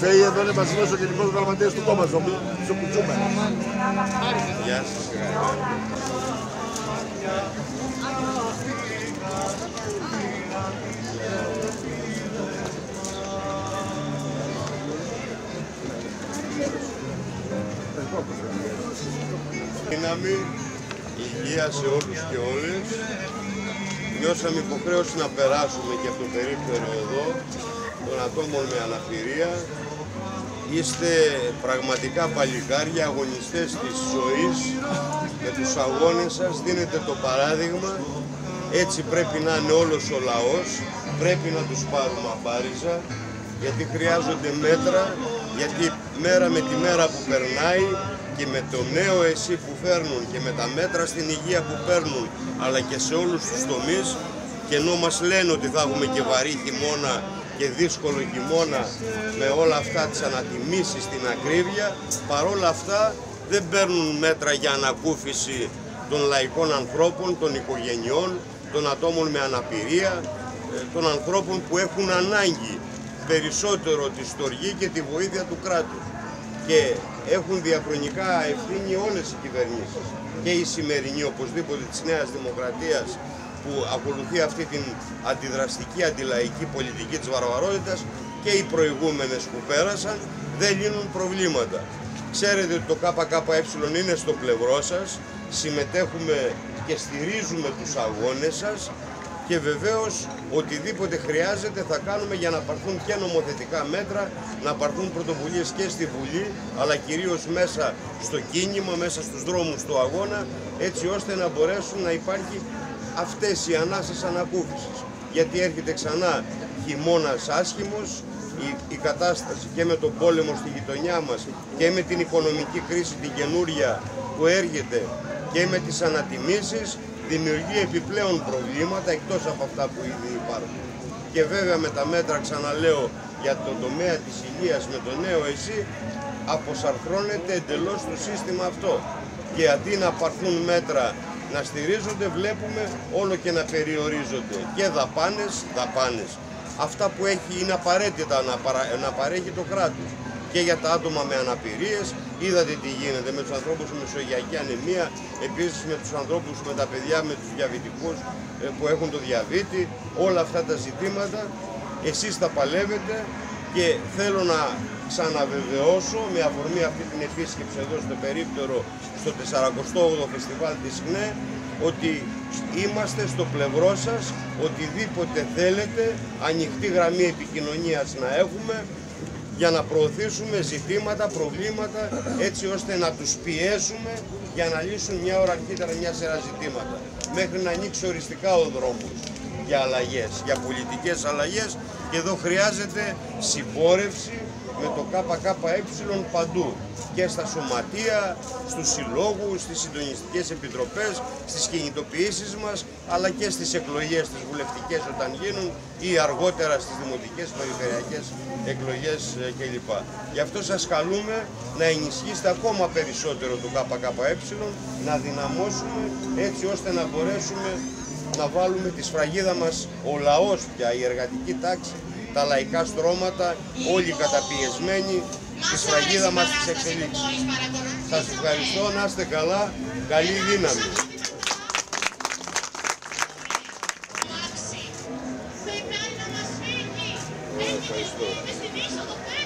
Φέη, εδώ είναι βασιλός ο γενικός γραμματέας του κόμματος, όπου στο κουτσούμε. Γεια σας. Δύναμη, υγεία σε όλους και όλες. Νιώσαμε υποχρέωση να περάσουμε και από το περίπτερο εδώ των ατόμων με αναπηρία. Είστε πραγματικά παλικάρια, αγωνιστές της ζωής. Με τους αγώνες σας δίνετε το παράδειγμα. Έτσι πρέπει να είναι όλος ο λαός. Πρέπει να τους πάρουμε απάριζα, γιατί χρειάζονται μέτρα, γιατί μέρα με τη μέρα που περνάει και με το νέο ΕΣΥ που φέρνουν και με τα μέτρα στην υγεία που παίρνουν, αλλά και σε όλους τους τομείς, και ενώ μας λένε ότι θα έχουμε και βαρύ χειμώνα και δύσκολο χειμώνα με όλα αυτά τις ανατιμήσεις στην ακρίβεια, παρόλα αυτά δεν παίρνουν μέτρα για ανακούφιση των λαϊκών ανθρώπων, των οικογενειών, των ατόμων με αναπηρία, των ανθρώπων που έχουν ανάγκη περισσότερο τη στοργή και τη βοήθεια του κράτους. Και έχουν διαχρονικά ευθύνη όλες οι κυβερνήσεις, και η σημερινή οπωσδήποτε της Νέας Δημοκρατίας που ακολουθεί αυτή την αντιδραστική, αντιλαϊκή πολιτική της βαρβαρότητας, και οι προηγούμενες που πέρασαν δεν λύνουν προβλήματα. Ξέρετε ότι το ΚΚΕ είναι στο πλευρό σας, συμμετέχουμε και στηρίζουμε τους αγώνες σας, και βεβαίως οτιδήποτε χρειάζεται θα κάνουμε για να παρθούν και νομοθετικά μέτρα, να παρθούν πρωτοβουλίες και στη Βουλή, αλλά κυρίως μέσα στο κίνημα, μέσα στους δρόμους του αγώνα, έτσι ώστε να μπορέσουν να υπάρχει αυτές οι ανάσες ανακούφισης. Γιατί έρχεται ξανά χειμώνας άσχημος, η κατάσταση και με τον πόλεμο στη γειτονιά μας και με την οικονομική κρίση την καινούρια που έρχεται και με τις ανατιμήσεις, δημιουργεί επιπλέον προβλήματα εκτός από αυτά που ήδη υπάρχουν. Και βέβαια με τα μέτρα, ξαναλέω, για τον τομέα της υγείας με το νέο ΕΣΥ αποσαρθρώνεται εντελώς το σύστημα αυτό. Και αντί να παρθούν μέτρα να στηρίζονται, βλέπουμε όλο και να περιορίζονται και δαπάνες. Αυτά που έχει είναι απαραίτητα να παρέχει το κράτος. Και για τα άτομα με αναπηρίες, είδατε τι γίνεται με τους ανθρώπους με μεσογειακή ανεμία, επίσης με τους ανθρώπους, με τα παιδιά, με τους διαβητικούς που έχουν το διαβήτη, όλα αυτά τα ζητήματα. Εσείς τα παλεύετε, και θέλω να ξαναβεβαιώσω με αφορμή αυτή την επίσκεψη εδώ στο περίπτερο, στο 48ο Φεστιβάλ της ΚΚΕ, ότι είμαστε στο πλευρό σας, οτιδήποτε θέλετε, ανοιχτή γραμμή επικοινωνίας να έχουμε, για να προωθήσουμε ζητήματα, προβλήματα, έτσι ώστε να τους πιέσουμε για να λύσουν μια ώρα αρχίτερα μια σειρά ζητήματα, μέχρι να ανοίξει οριστικά ο δρόμος για αλλαγές, για πολιτικές αλλαγές, και εδώ χρειάζεται συμπόρευση με το ΚΚΕ παντού, και στα σωματεία, στους συλλόγους, στις συντονιστικές επιτροπές, στις κινητοποιήσεις μας, αλλά και στις εκλογές, στις βουλευτικές όταν γίνουν, ή αργότερα στις δημοτικές, περιφερειακές εκλογές κλπ. Γι' αυτό σας καλούμε να ενισχύσετε ακόμα περισσότερο το ΚΚΕ, να δυναμώσουμε, έτσι ώστε να μπορέσουμε να βάλουμε τη σφραγίδα μας, ο λαός πια, η εργατική τάξη, τα λαϊκά στρώματα, όλοι καταπιεσμένοι, στη σφραγίδα μας τις εξελίξεις. Σας ευχαριστώ, να είστε καλά, καλή δύναμη. Ευχαριστώ.